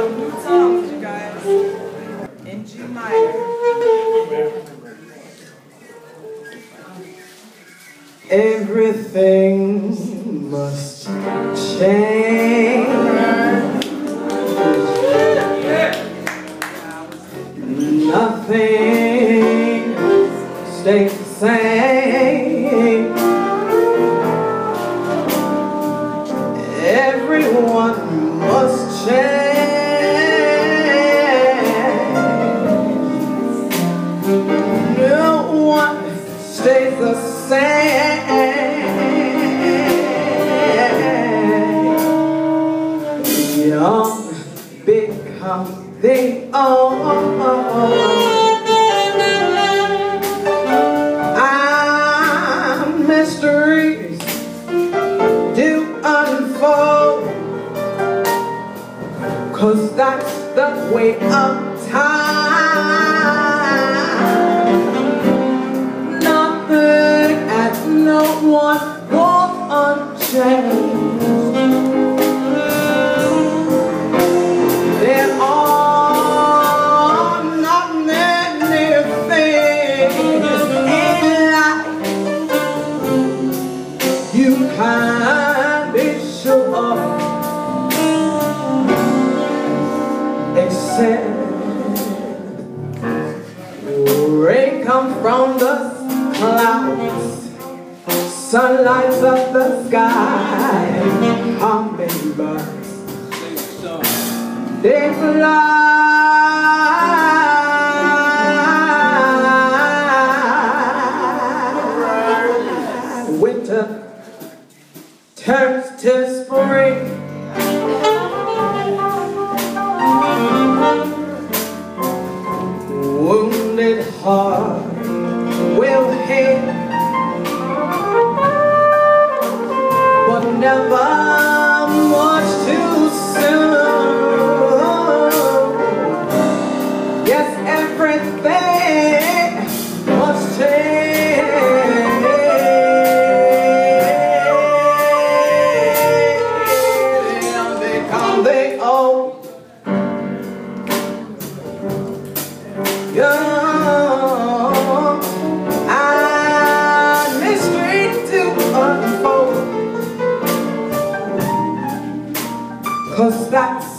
some new songs, you guys. In G minor. Everything must change. Nothing stays the same. Everyone must change. No one stays the same. Young become the old. Cause that's the way of time. Nothing and no one will unchanged. There are not many things in life you can be sure of, except rain comes from the clouds, sun lights up the sky, hummingbirds, they fly. Winter turns to spring, wounded heart will heal, but never much too soon. Yes, everything must change. They come, they all. I mystery to unfold, cause that's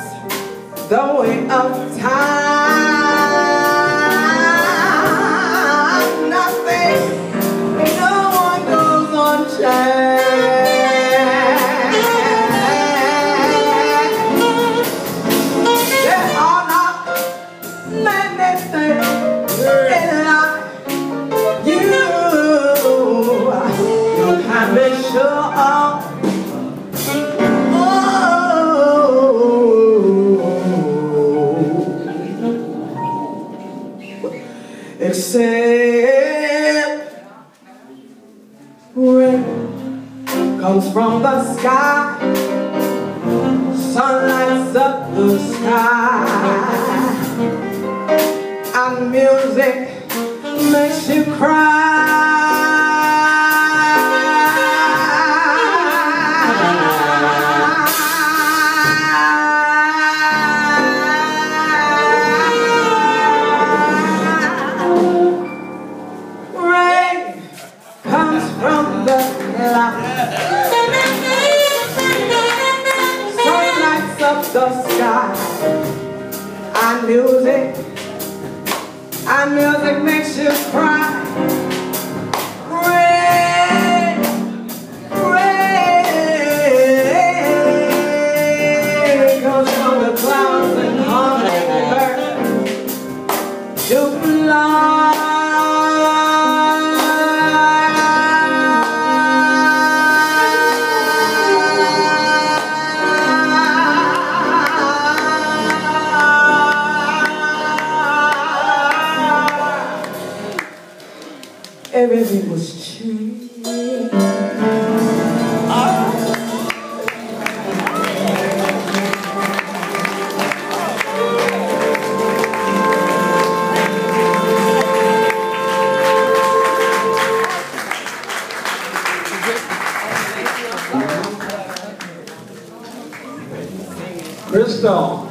the way of time. Nothing, no one goes on change. There are not many things in life you can be sure of. Oh, except rain comes from the sky, sun lights up the sky, and music makes you cry. Rain comes from the clouds, sun lights up the sky, and music, and music makes you cry. Rain comes from the clouds and hummingbirds do everything was changed. Crystal.